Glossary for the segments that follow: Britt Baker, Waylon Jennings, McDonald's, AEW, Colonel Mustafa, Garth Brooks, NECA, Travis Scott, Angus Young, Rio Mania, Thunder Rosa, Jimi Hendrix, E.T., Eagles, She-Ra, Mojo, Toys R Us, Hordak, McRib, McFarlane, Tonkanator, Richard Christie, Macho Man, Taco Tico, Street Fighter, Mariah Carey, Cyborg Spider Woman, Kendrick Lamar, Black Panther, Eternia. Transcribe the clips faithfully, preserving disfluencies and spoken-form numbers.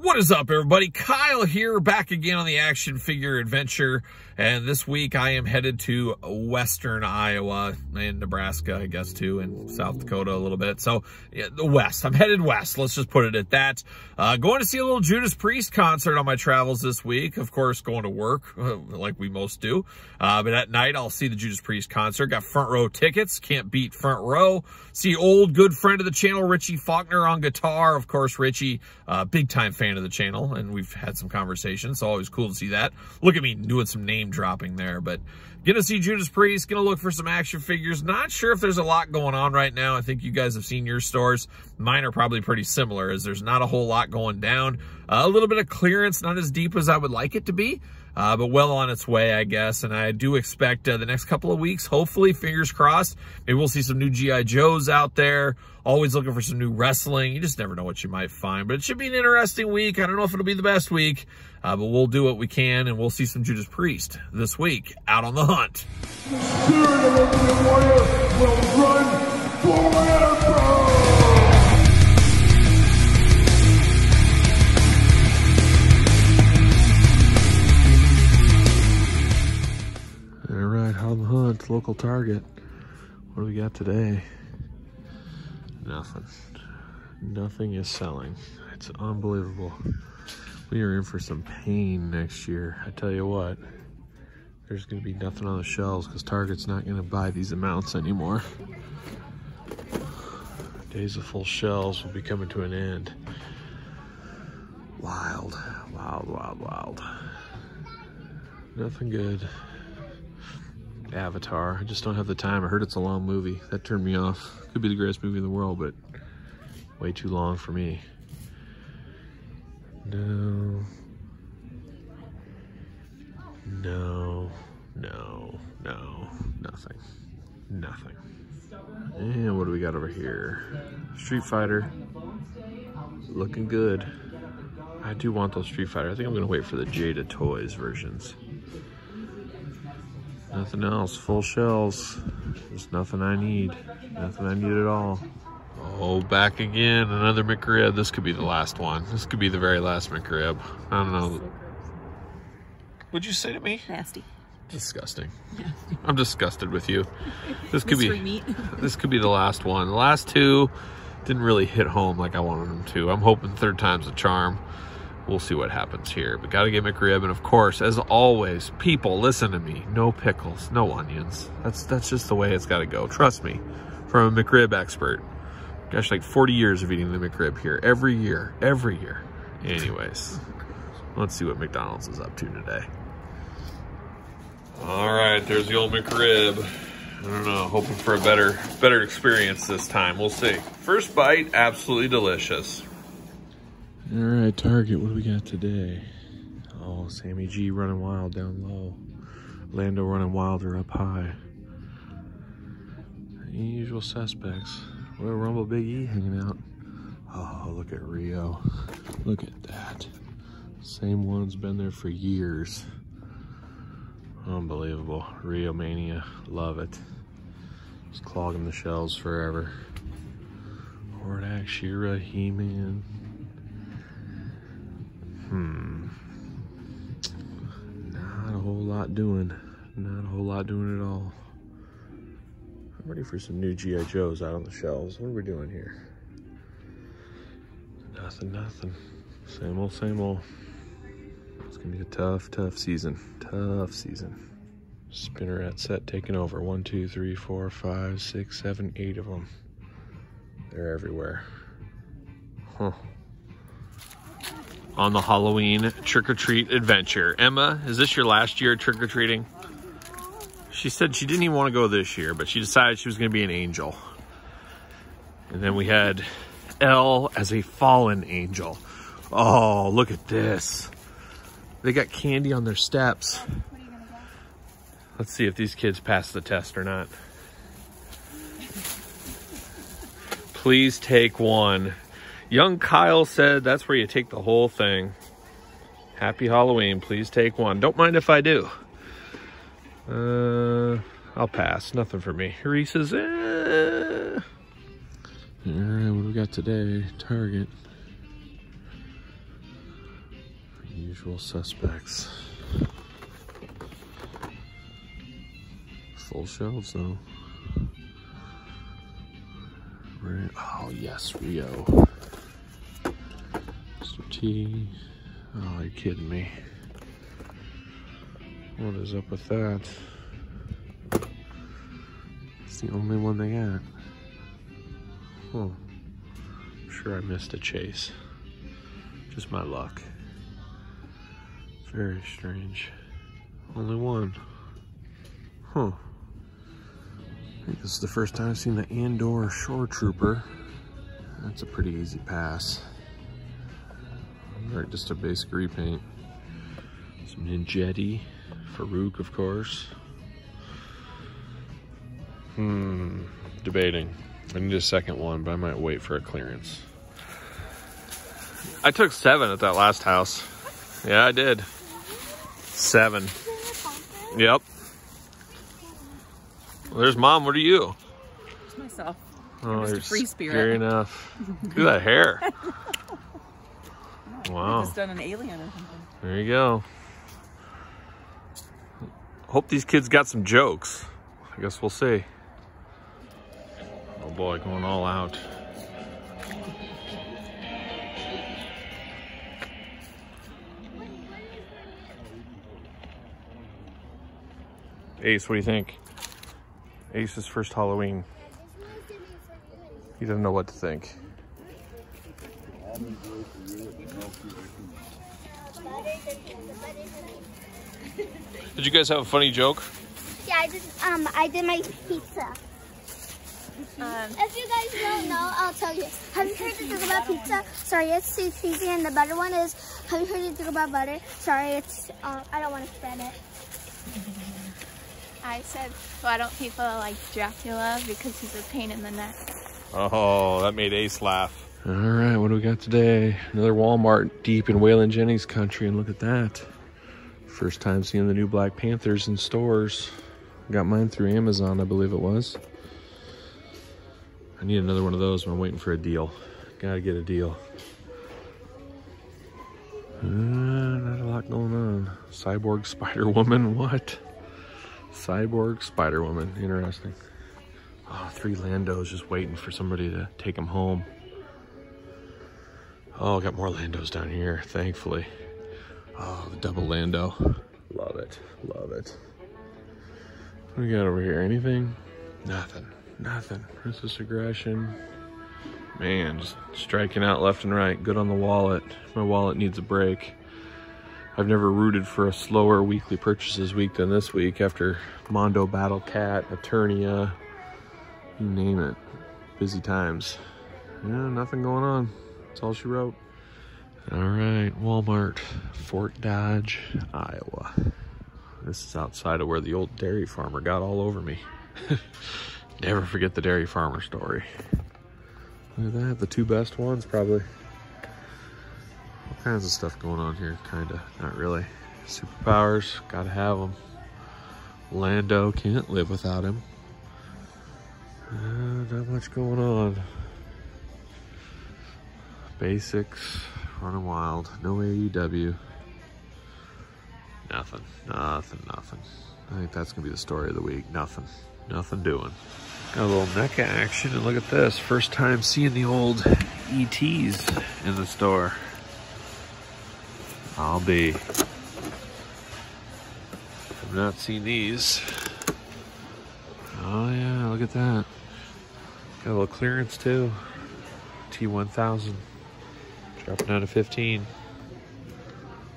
What is up, everybody? Kyle here, back again on the action figure adventure, and this week I am headed to western Iowa and Nebraska, I guess, too, and South Dakota a little bit. So yeah, the west. I'm headed west, let's just put it at that. Uh, going to see a little Judas Priest concert on my travels this week. Of course, going to work like we most do, uh, but at night I'll see the Judas Priest concert. Got front row tickets, can't beat front row. See old good friend of the channel, Richie Faulkner, on guitar. Of course, Richie, uh, big time fan of the channel, and we've had some conversations, so always cool to see that. Look at me doing some name dropping there, but gonna see Judas Priest, gonna look for some action figures. Not sure if there's a lot going on right now. I think you guys have seen your stores. Mine are probably pretty similar, as there's not a whole lot going down. Uh, a little bit of clearance, not as deep as I would like it to be, uh, but well on its way, I guess. And I do expect uh, the next couple of weeks, hopefully, fingers crossed, maybe we'll see some new G I Joes out there. Always looking for some new wrestling. You just never know what you might find, but it should be an interesting week. I don't know if it'll be the best week, uh, but we'll do what we can, and we'll see some Judas Priest this week out on the hunt. The spirit of the warrior will run forever. On the hunt, local Target. What do we got today? Nothing. Nothing is selling. It's unbelievable. We are in for some pain next year. I tell you what, there's going to be nothing on the shelves because Target's not going to buy these amounts anymore. Days of full shelves will be coming to an end. Wild, wild, wild, wild. Nothing good. Avatar. I just don't have the time. I heard it's a long movie. That turned me off. Could be the greatest movie in the world, but way too long for me. No. No. No. No. Nothing. Nothing. And what do we got over here? Street Fighter. Looking good. I do want those Street Fighter. I think I'm going to wait for the Jada Toys versions. Nothing else. Full shelves. There's nothing I need. Nothing I need at all. Oh, back again. Another McRib. This could be the last one. This could be the very last McRib. I don't know. What'd you say to me? Nasty. Disgusting. Nasty. I'm disgusted with you. This could be meat. This could be the last one. The last two didn't really hit home like I wanted them to. I'm hoping third time's a charm. We'll see what happens here. But gotta get McRib, and of course, as always, people, listen to me. No pickles, no onions. That's that's just the way it's gotta go. Trust me, from a McRib expert. Gosh, like forty years of eating the McRib here. Every year, every year. Anyways, let's see what McDonald's is up to today. All right, there's the old McRib. I don't know, hoping for a better, better experience this time. We'll see. First bite, absolutely delicious. All right, Target, what do we got today? Oh, Sammy G running wild down low. Lando running wilder up high. Usual suspects. What a Rumble Big E hanging out. Oh, look at Rio. Look at that. Same one's been there for years. Unbelievable. Rio Mania, love it. Just clogging the shelves forever. Hordak, She-Ra, He-Man. Hmm. Not a whole lot doing. Not a whole lot doing at all. I'm ready for some new G I Joes out on the shelves. What are we doing here? Nothing, nothing. Same old, same old. It's going to be a tough, tough season. Tough season. Spinneret set taking over. One, two, three, four, five, six, seven, eight of them. They're everywhere. Huh. On the Halloween trick-or-treat adventure. Emma, is this your last year trick-or-treating? She said she didn't even want to go this year, but she decided she was going to be an angel. And then we had Elle as a fallen angel. Oh, look at this. They got candy on their steps. Let's see if these kids pass the test or not. Please take one. Young Kyle said that's where you take the whole thing. Happy Halloween. Please take one. Don't mind if I do. Uh, I'll pass. Nothing for me. Reese's. Eh. All right, what do we got today? Target. usual suspects. Full shelves though. Right. Oh yes, Rio. Mister T. Oh, you're kidding me. What is up with that? It's the only one they got. Huh. I'm sure I missed a chase. Just my luck. Very strange. Only one. Huh. I think this is the first time I've seen the Andor Shore Trooper. That's a pretty easy pass. Alright, just a basic repaint. Some Ninjetti. Farouk, of course. Hmm. Debating. I need a second one, but I might wait for a clearance. I took seven at that last house. Yeah, I did. Seven. Yep. Well, there's Mom. What are you? It's myself. Oh, you're free spirit. Scary enough. Look at that hair. Wow. Just done an alien or something. There you go. Hope these kids got some jokes. I guess we'll see. Oh boy, going all out. Ace, what do you think? Ace's first Halloween. He doesn't know what to think. Did you guys have a funny joke? Yeah, I did. Um, I did my pizza. Um, if you guys don't know, I'll tell you. Have you heard the joke about pizza? Sorry, it's too cheesy. And the better one is, have you heard the joke about butter? Sorry, it's. Uh, I don't want to spread it. I said, why don't people like Dracula because he's a pain in the neck? Oh, that made Ace laugh. All right, what do we got today? Another Walmart deep in Waylon Jennings country, and look at that. First time seeing the new Black Panthers in stores. Got mine through Amazon, I believe it was. I need another one of those when I'm waiting for a deal. Gotta get a deal. Uh, not a lot going on. Cyborg Spider Woman, what? Cyborg Spider Woman, interesting. Oh, three Landos just waiting for somebody to take them home. Oh, got more Landos down here, thankfully. Oh, the double Lando. Love it, love it. What do we got over here, anything? Nothing, nothing. Princess Aggression. Man, just striking out left and right. Good on the wallet. My wallet needs a break. I've never rooted for a slower weekly purchases week than this week after Mondo Battle Cat, Eternia, you name it. Busy times. Yeah, nothing going on. That's all she wrote. All right, Walmart, Fort Dodge, Iowa. This is outside of where the old dairy farmer got all over me. Never forget the dairy farmer story. Look at that, the two best ones probably. All kinds of stuff going on here, kinda, not really. Superpowers, gotta have them. Lando, can't live without him. Uh, not much going on. Basics, running wild, no A E W, nothing, nothing, nothing. I think that's going to be the story of the week. Nothing, nothing doing. Got a little NECA action, and look at this. First time seeing the old E Ts in the store. I'll be. I've not seen these. Oh yeah, look at that. Got a little clearance too. T one thousand. Dropping out of fifteen.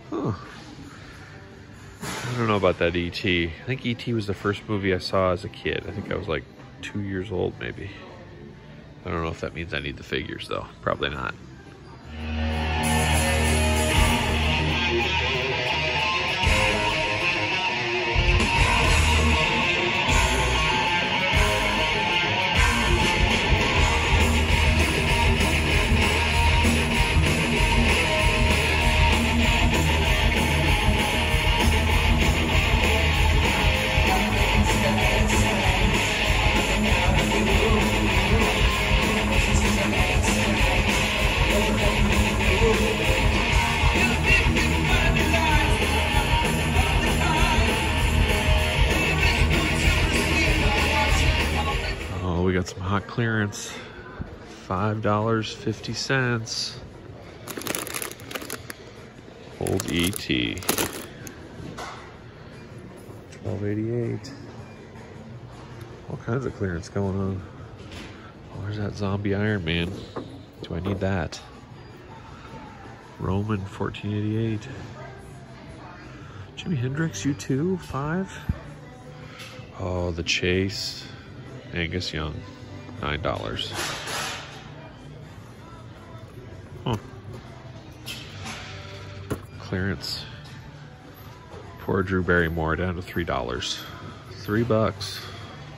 Huh. I don't know about that E T I think E T was the first movie I saw as a kid. I think I was like two years old, maybe. I don't know if that means I need the figures, though. Probably not. hot clearance, five dollars and fifty cents. Old E T, twelve eighty-eight. All kinds of clearance going on. Where's that zombie Iron Man? Do I need that? Roman, fourteen eighty-eight. Jimi Hendrix, U two, five. Oh, The Chase, Angus Young, nine dollars. Huh. Clearance. Poor Drew Barrymore, down to three dollars. Three bucks.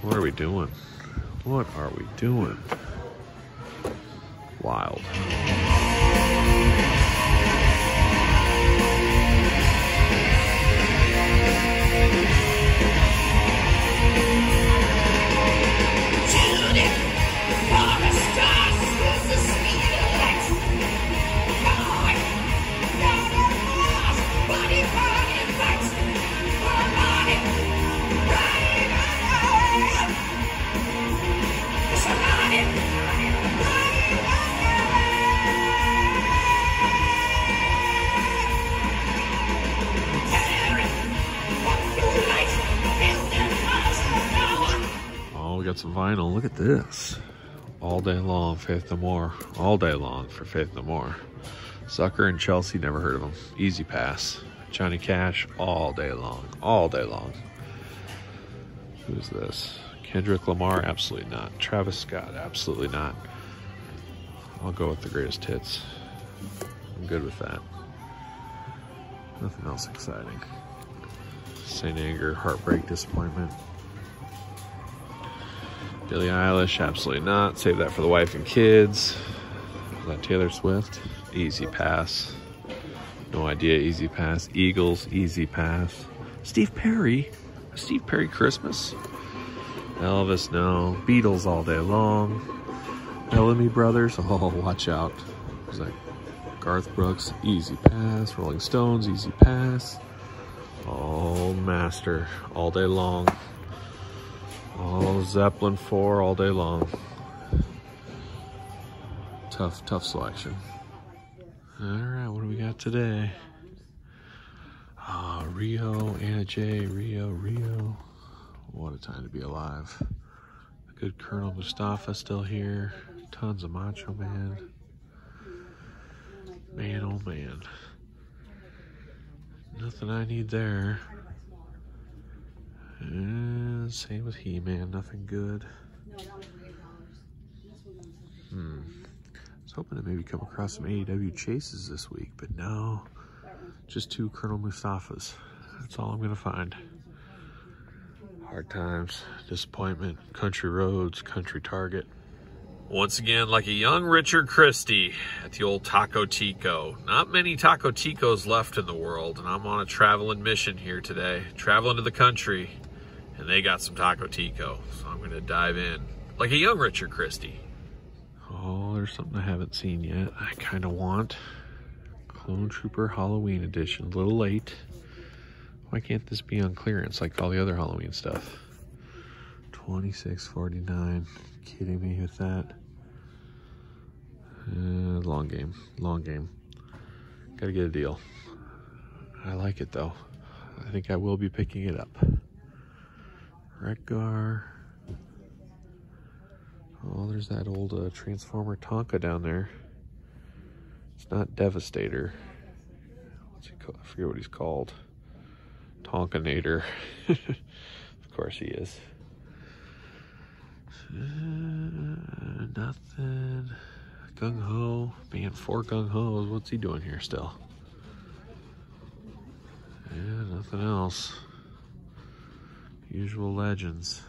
What are we doing? What are we doing? Wild. Some vinyl. Look at this. All day long, Faith No More. All day long for Faith No More. Sucker and Chelsea, never heard of them. Easy pass. Johnny Cash, all day long. All day long. Who's this? Kendrick Lamar? Absolutely not. Travis Scott? Absolutely not. I'll go with the greatest hits. I'm good with that. Nothing else exciting. Saint Anger, Heartbreak, Disappointment. Billie Eilish, absolutely not. Save that for the wife and kids. Is that Taylor Swift? Easy pass. No idea, easy pass. Eagles, easy pass. Steve Perry? Steve Perry Christmas? Elvis, no. Beatles all day long. Bellamy Brothers, oh, watch out. Is that Garth Brooks? Easy pass. Rolling Stones, easy pass. Oh, Master, all day long. All Zeppelin four all day long. Tough, tough selection. All right, what do we got today? Ah, Rio, Anna J, Rio, Rio. What a time to be alive. The good Colonel Mustafa still here. Tons of Macho Man. Man, oh man. Nothing I need there. And same with He-Man, nothing good. Hmm. I was hoping to maybe come across some A E W chases this week, but no. Just two Colonel Mustafas. That's all I'm going to find. Hard Times, Disappointment, Country Roads, Country Target. Once again, like a young Richard Christie at the old Taco Tico. Not many Taco Ticos left in the world, and I'm on a traveling mission here today. Traveling to the country. And they got some Taco Tico, so I'm going to dive in. Like a young Richard Christie. Oh, there's something I haven't seen yet. I kind of want Clone Trooper Halloween Edition. A little late. Why can't this be on clearance like all the other Halloween stuff? twenty-six forty-nine. Kidding me with that? Uh, long game. Long game. Gotta get a deal. I like it though. I think I will be picking it up. Rekgar. Oh, there's that old uh, Transformer Tonka down there. It's not Devastator. What's he called? I forget what he's called. Tonkanator. Of course he is. Uh, nothing. Gung Ho. Man, four Gung Ho's. What's he doing here still? Yeah, nothing else. Usual legends.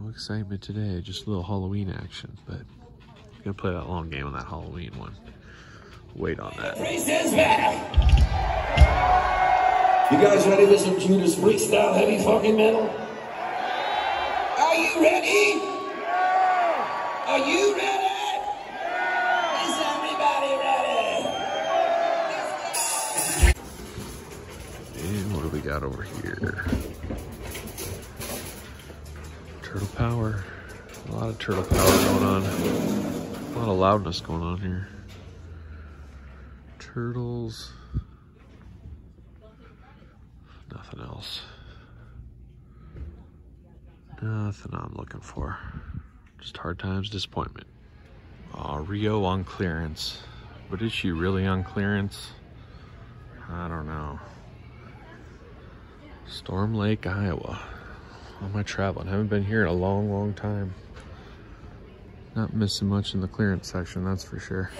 No excitement today, just a little Halloween action, but I'm gonna play that long game on that Halloween one. Wait on that. Priest is back! You guys ready for some Judas Priest style heavy fucking metal? Are you ready? Yeah. Are you ready? Yeah. Is everybody ready? And what do we got over here? Turtle Power. A lot of turtle power going on. A lot of loudness going on here. Turtles. Nothing else. Nothing I'm looking for. Just hard times, disappointment. Uh, Rio on clearance. But is she really on clearance? I don't know. Storm Lake, Iowa. All my traveling. I haven't been here in a long, long time. Not missing much in the clearance section, that's for sure.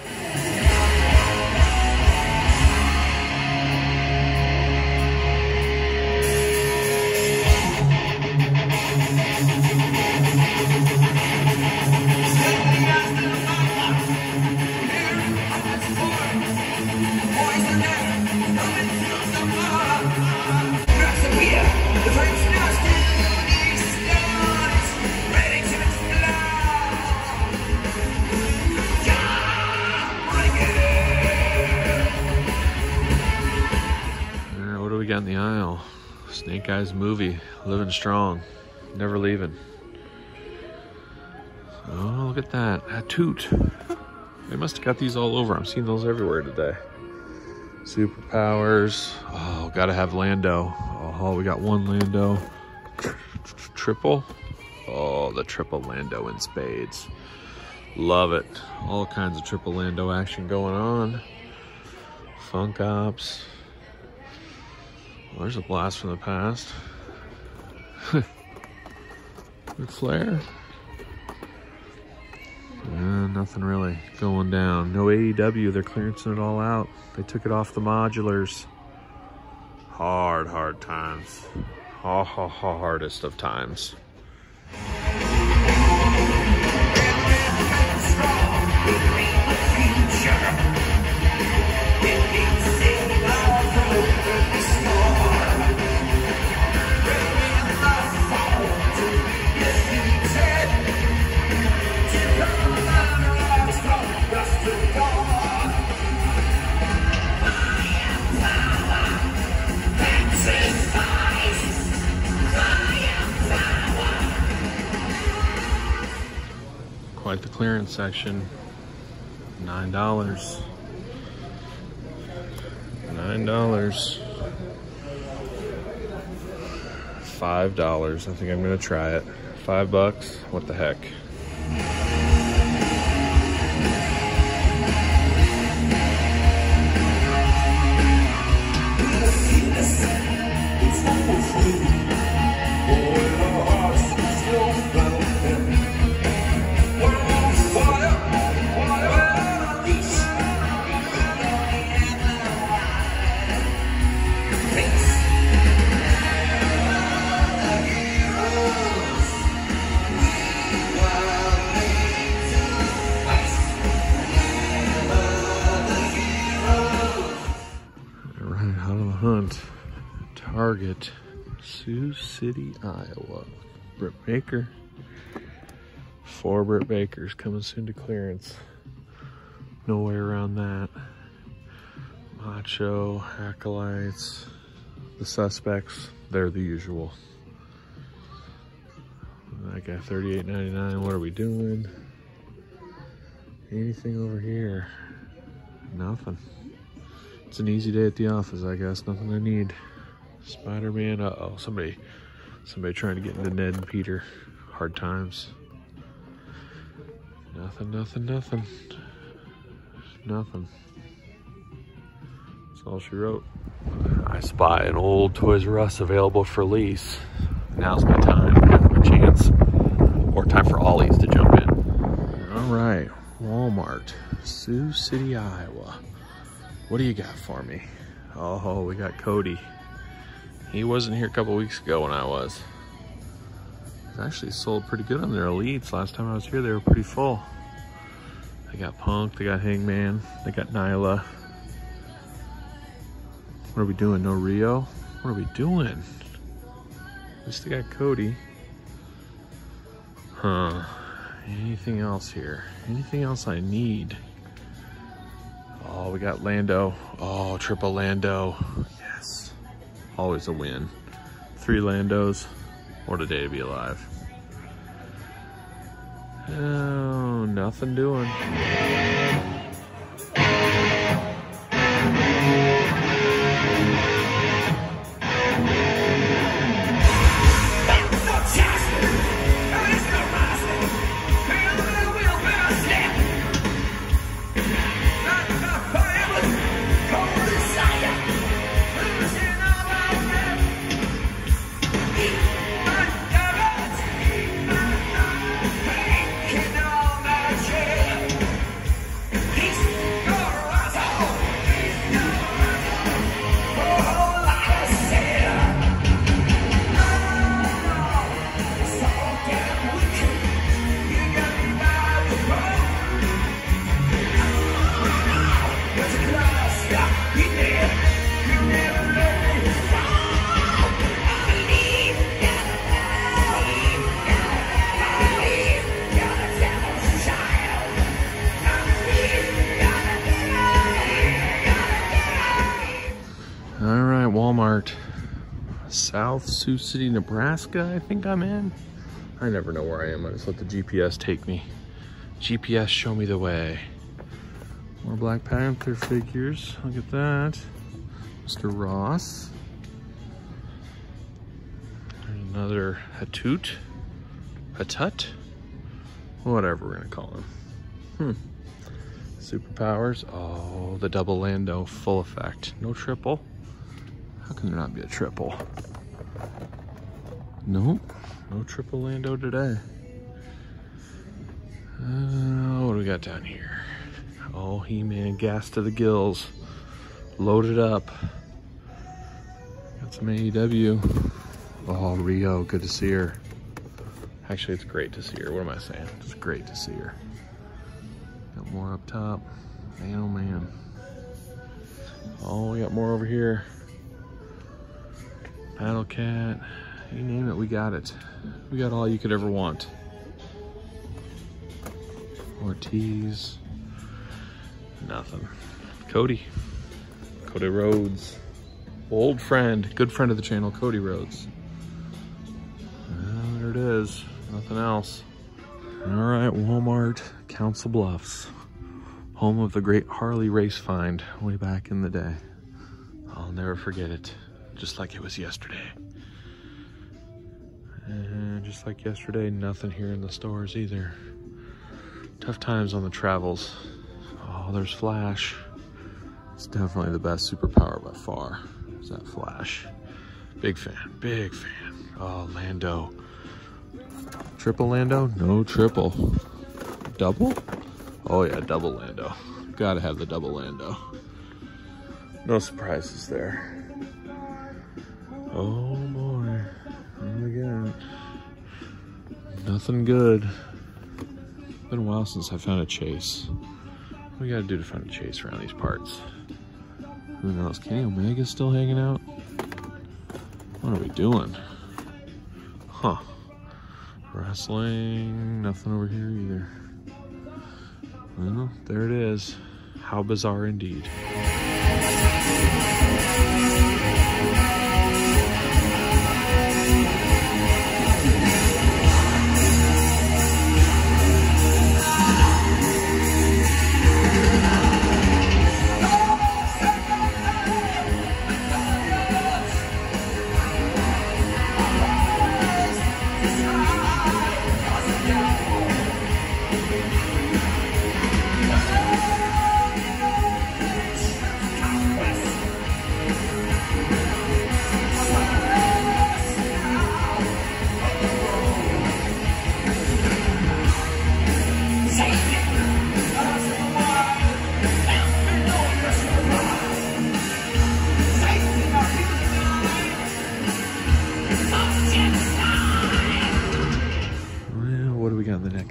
In the aisle, Snake Eyes movie, living strong, never leaving. Oh, look at that, a toot. They must have got these all over. I'm seeing those everywhere today. Superpowers. Oh, gotta have Lando. Oh, we got one Lando. Triple. Oh, the triple Lando in spades. Love it. All kinds of triple Lando action going on. Funk Ops. Well, there's a blast from the past. Good flare. Yeah, nothing really going down. No A E W, they're clearancing it all out. They took it off the modulars. Hard, hard times. Ha ha ha, hardest of times. Quite the clearance section. Nine dollars. Nine dollars. Five dollars. I think I'm gonna try it. Five bucks. What the heck? Target, Sioux City, Iowa. Britt Baker. Four Britt Bakers coming soon to clearance. No way around that. Macho, Acolytes, the Suspects, they're the usual. I got thirty-eight ninety-nine. What are we doing? Anything over here? Nothing. It's an easy day at the office, I guess. Nothing I need. Spider-Man, uh-oh, somebody, somebody trying to get into Ned and Peter. Hard times. Nothing, nothing, nothing. Nothing. That's all she wrote. I spy an old Toys R Us available for lease. Now's my time, my chance, or time for Ollie's to jump in. All right, Walmart, Sioux City, Iowa. What do you got for me? Oh, we got Cody. He wasn't here a couple weeks ago when I was. It actually sold pretty good on their elites. Last time I was here, they were pretty full. They got Punk, they got Hangman, they got Nyla. What are we doing? No Rio? What are we doing? At least they got Cody. Huh. Anything else here? Anything else I need? Oh, we got Lando. Oh, triple Lando. Yes. Always a win. Three Landos. What a day to be alive. Oh, nothing doing. South Sioux City, Nebraska, I think I'm in. I never know where I am. I just let the G P S take me. G P S, show me the way. More Black Panther figures. Look at that. Mister Ross. And another Hatut. Hatut? Whatever we're going to call him. Hmm. Superpowers. Oh, the double Lando full effect. No triple. How can there not be a triple? Nope, no triple Lando today. Uh, what do we got down here? Oh, He-Man, gas to the gills. Loaded up. Got some A E W. Oh, Rio, good to see her. Actually, it's great to see her. What am I saying? It's great to see her. Got more up top. Man, oh man. Oh, we got more over here. Battle Cat, you name it, we got it. We got all you could ever want. Ortiz, nothing. Cody, Cody Rhodes, old friend, good friend of the channel, Cody Rhodes. Well, there it is, nothing else. All right, Walmart, Council Bluffs, home of the great Harley race find way back in the day. I'll never forget it. Just like it was yesterday. And just like yesterday, nothing here in the stores either. Tough times on the travels. Oh, there's Flash. It's definitely the best superpower by far. Is that Flash? Big fan, big fan. Oh, Lando. Triple Lando? No triple. Double? Oh yeah, double Lando. Gotta have the double Lando. No surprises there. Oh boy, and again, nothing good. Been a while since I found a chase. What do we gotta do to find a chase around these parts? Who knows, Kenny Omega's still hanging out? What are we doing? Huh, wrestling, nothing over here either. Well, there it is. How bizarre indeed.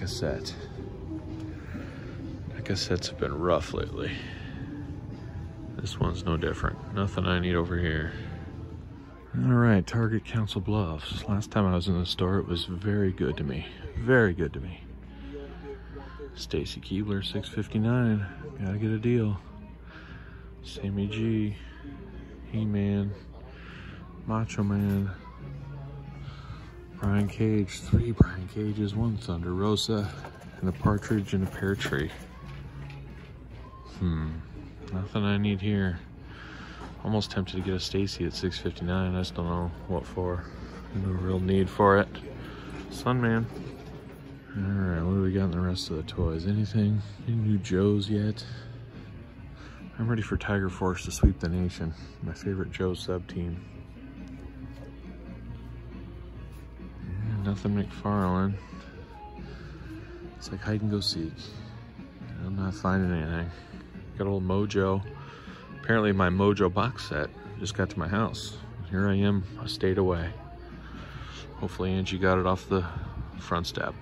Set. N E C A sets have been rough lately. This one's no different. Nothing I need over here. Alright, Target Council Bluffs. Last time I was in the store, it was very good to me. Very good to me. Stacy Keebler, six fifty-nine. Gotta get a deal. Sammy G. He-Man. Macho Man. Brian Cage, three Brian Cages, one Thunder Rosa, and a partridge and a pear tree. Hmm, nothing I need here. Almost tempted to get a Stacy at six fifty-nine. I just don't know what for. No real need for it. Sunman. Alright, what do we got in the rest of the toys? Anything? Any new Joes yet? I'm ready for Tiger Force to sweep the nation. My favorite Joe sub team. Yeah, nothing McFarlane. It's like hide and go seek. I'm not finding anything. Got old Mojo. Apparently my Mojo box set just got to my house. Here I am, I stayed away. Hopefully Angie got it off the front step.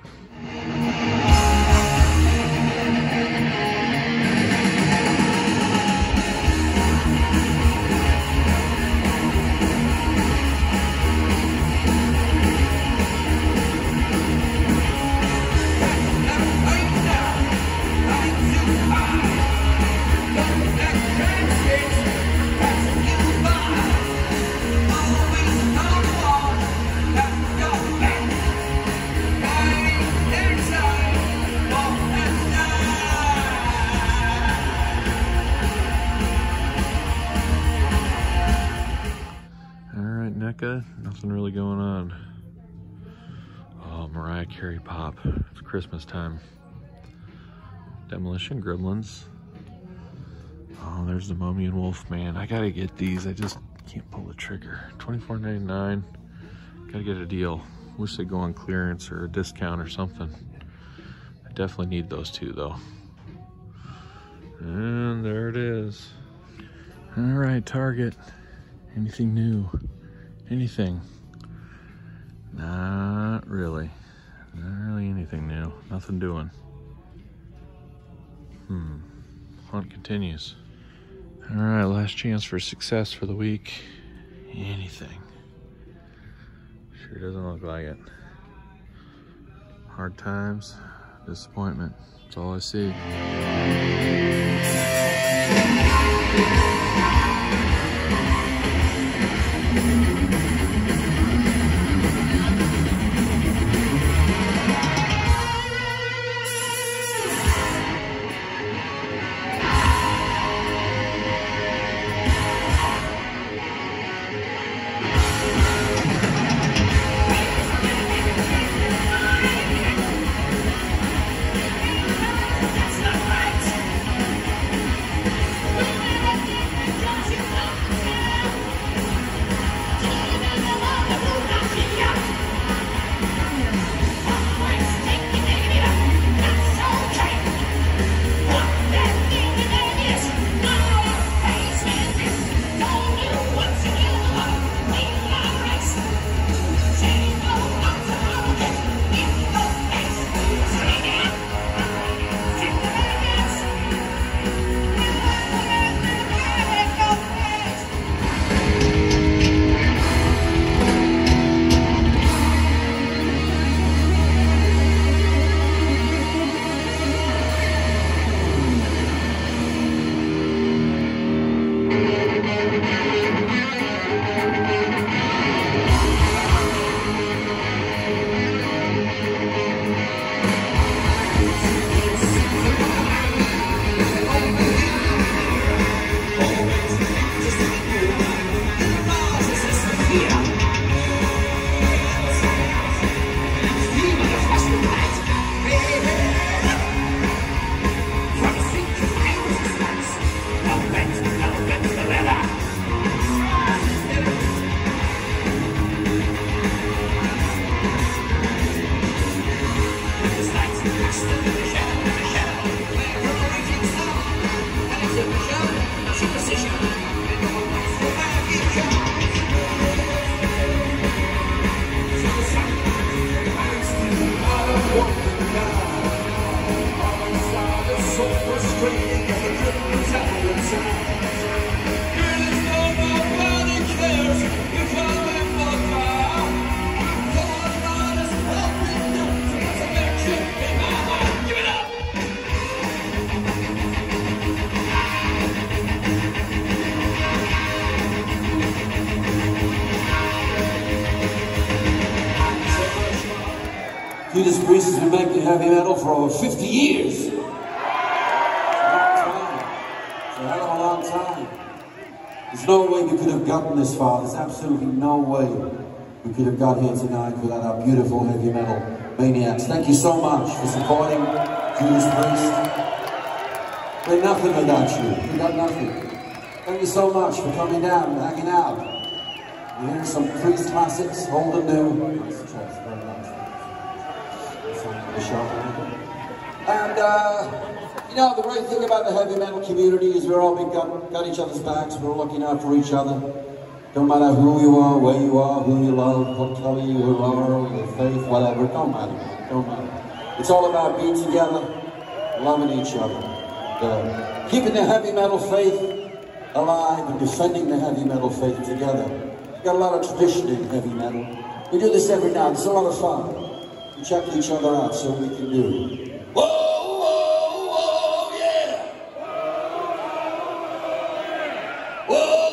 Nothing really going on. Oh, Mariah Carey pop. It's Christmas time. Demolition Gremlins. Oh, there's the Mummy and Wolfman. I gotta get these. I just can't pull the trigger. twenty-four ninety-nine. Gotta get a deal. Wish they'd go on clearance or a discount or something. I definitely need those two though. And there it is. All right, Target. Anything new? Anything? Not really. Not really anything new. Nothing doing. Hmm. Hunt continues. Alright, last chance for success for the week. Anything. Sure doesn't look like it. Hard times. Disappointment. That's all I see. Judas Priest has been making heavy metal for over fifty years. It's a long time. It's a hell of a long time. There's no way we could have gotten this far. There's absolutely no way we could have got here tonight without our beautiful heavy metal maniacs. Thank you so much for supporting Judas Priest. We're nothing without you. We got nothing. Thank you so much for coming down and hanging out. We're hearing some Priest classics, old and new. Nice choice, very nice. That's on the show. And, uh, you know, the great thing about the heavy metal community is we're all big, got, got each other's backs, we're all looking out for each other. Don't matter who you are, where you are, who you love, what color you are, your faith, whatever, it don't matter, don't matter. It's all about being together, loving each other, uh, keeping the heavy metal faith alive and defending the heavy metal faith together. We've got a lot of tradition in heavy metal. We do this every night. It's a lot of fun. We check each other out so we can do. Whoa, whoa, whoa, yeah! Whoa!